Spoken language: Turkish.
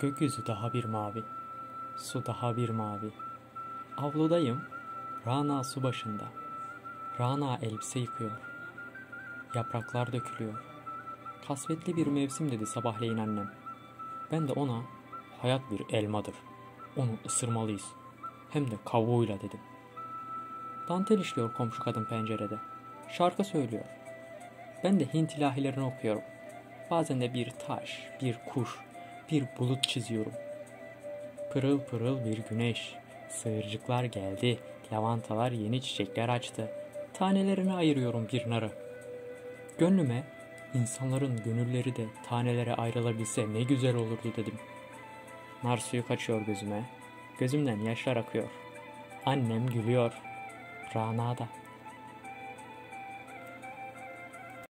Gökyüzü daha bir mavi, su daha bir mavi. Avludayım, Râna su başında. Râna elbise yıkıyor. Yapraklar dökülüyor. Kasvetli bir mevsim dedi sabahleyin annem. Ben de ona, hayat bir elmadır. Onu ısırmalıyız. Hem de kavuğuyla dedim. Dantel işliyor komşu kadın pencerede. Şarkı söylüyor. Ben de Hint ilahilerini okuyorum. Bazen de bir taş, bir kuş, bir bulut çiziyorum. Pırıl pırıl bir güneş. Sığırcıklar geldi. Lavantalar yeni çiçekler açtı. Tanelerini ayırıyorum bir narı. Gönlüme, insanların gönülleri de tanelere ayrılabilse ne güzel olurdu dedim. Nar suyu kaçıyor gözüme. Gözümden yaşlar akıyor. Annem gülüyor. Râna da.